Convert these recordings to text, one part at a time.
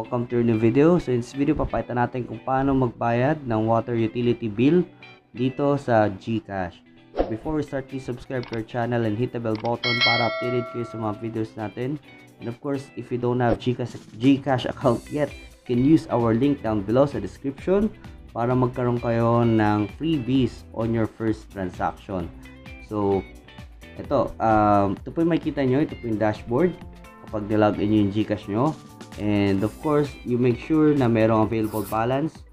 Welcome to your new video. So in this video, papayta natin kung paano magbayad ng water utility bill dito sa GCash. Before we start, please subscribe to our channel and hit the bell button para updated kayo sa mga videos natin. And of course, if you don't have GCash account yet, you can use our link down below sa description para magkaroon kayo ng freebies on your first transaction. So, ito po yung makikita nyo, ito po yung dashboard kapag nilagin nyo yung GCash nyo. And of course, you make sure na merong available balance.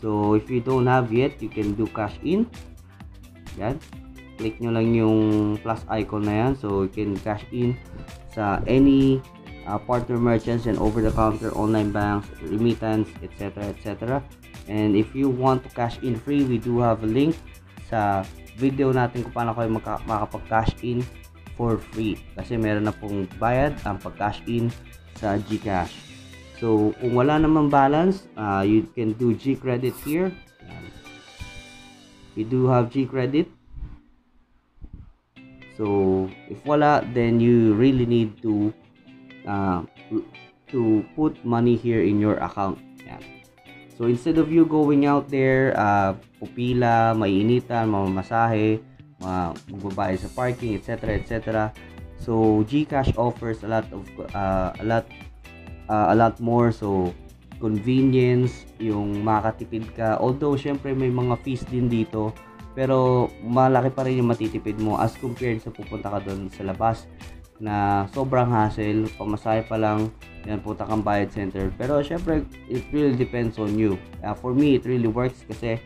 So, if you don't have yet, you can do cash in. Yan. Click nyo lang yung plus icon na yan. So, you can cash in sa any partner merchants and over-the-counter online banks, remittance, etc. etc. And if you want to cash in free, we do have a link sa video natin kung paano kayo makapag-cash in for free. Kasi meron na pong bayad ang pag-cash in sa GCash. So, kung wala namang balance, you can do GCredit here. We do have GCredit. So, if wala, then you really need to put money here in your account. Yan. So, instead of you going out there, pupila, maiinitan, mamamasahe, magbabayad sa parking, etc. etc. So, GCash offers a lot more. So, convenience, yung makatipid ka, although syempre may mga fees din dito, pero malaki pa rin yung matitipid mo as compared sa pupunta ka doon sa labas na sobrang hassle, pamasahe pa lang yan, punta kang bayad center. Pero syempre it really depends on you. For me, it really works kasi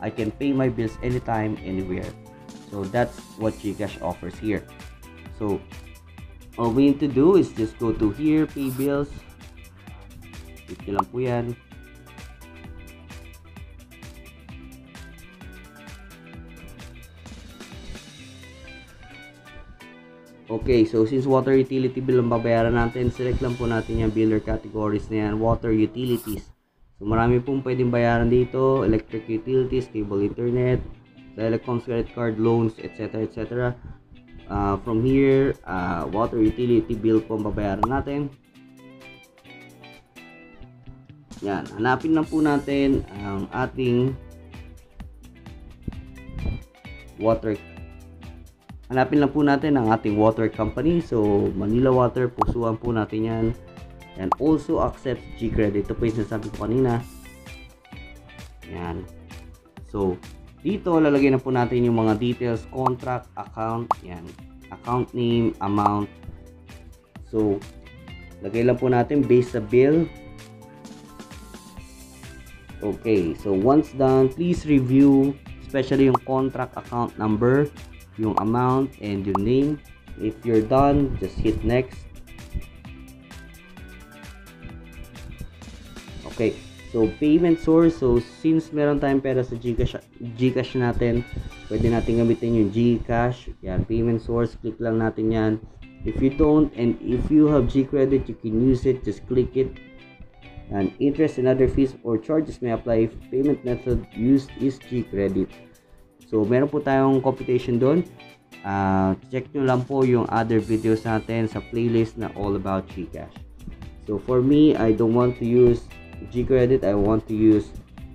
I can pay my bills anytime, anywhere. So that's what GCash offers here. So all we need to do is just go to here, pay bills. Ito lang po yan. Okay, so since water utility bill ang babayaran natin, select lang po natin yung biller categories na yan, water utilities. So marami pong pwedeng bayaran dito, electric utilities, cable internet, telecoms, credit card, loans, etc. etc. From here, water utility bill po ang babayaran natin. Yan, hanapin lang po natin ang ating water. Hanapin lang po natin ang ating water company. So, Manila Water, pusuan po natin yan. And also accept GCredit. Ito po yung sinasabi ko kanina. Yan. So, dito lalagay na po natin yung mga details, contract, account, yan. Account name, amount. So, lagay lang po natin based sa bill. Okay, so once done, please review especially yung contract, account number, yung amount, and yung name. If you're done, just hit next. Okay, so payment source. So since meron tayong pera sa GCash natin, pwede natin gamitin yung GCash. Yan, payment source, click lang natin yan. If you don't, and if you have GCredit, you can use it, just click it. And interest and other fees or charges may apply if payment method used is GCredit. So, meron po tayong computation doon. Check nyo lang po yung other videos natin sa playlist na all about GCash. So, for me, I don't want to use GCredit. I want to use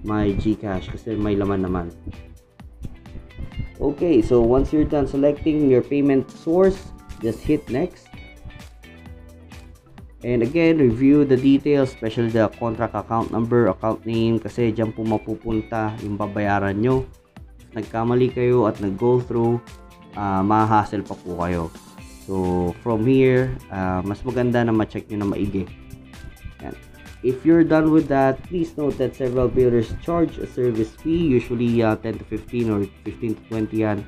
my GCash kasi may laman naman. Okay, so once you're done selecting your payment source, just hit next. And again, review the details, especially the contract, account number, account name, kasi dyan po mapupunta yung babayaran nyo. If nagkamali kayo at nag-go through, ma-hassle pa po kayo. So, from here, mas maganda na ma-check nyo na maigi. Yan. If you're done with that, please note that several billers charge a service fee, usually 10 to 15 or 15 to 20 yan.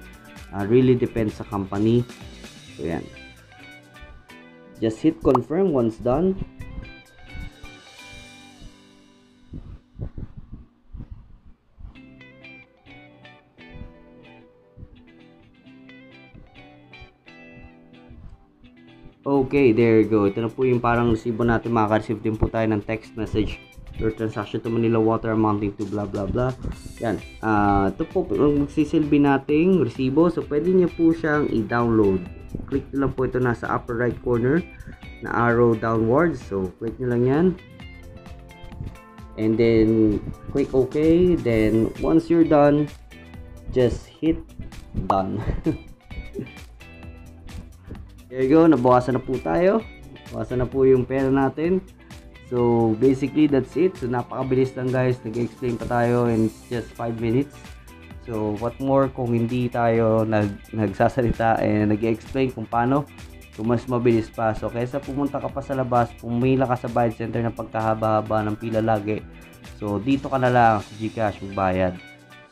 Really depends sa company. So, yan. Just hit confirm once done. Okay, there you go. Ito na po yung parang resibo natin. Maka-receive din po tayo ng text message. Your transaction to Manila Water amounting to blah blah blah. Yan. Ito po magsisilbi nating resibo. So, pwede niyo po siyang i-download. Click nyo lang po ito, nasa upper right corner na arrow downwards. So, click nyo lang yan. and then click OK. Then once you're done, just hit done. There you go, nabawasan na po tayo, nabawasan na po yung pera natin. So basically that's it. So napakabilis lang guys, nag-explain pa tayo in just 5 minutes. So what more kung hindi tayo nagsasalita and nag-explain kung paano, so mas mabilis pa. So kaysa pumunta ka pa sa labas, pumila ka sa bayad center ng pagkahaba-haba ng pila lagi, so dito ka na lang sa GCash magbayad.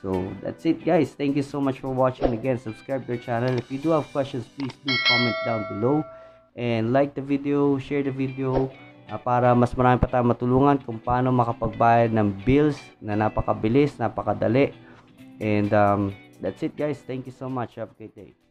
So that's it guys, thank you so much for watching. Again, subscribe to our channel. If you do have questions, please do comment down below and like the video, share the video, para mas marami pa tayong matulungan kung paano makapagbayad ng bills na napakabilis, napakadali. And that's it guys, thank you so much, have a great day.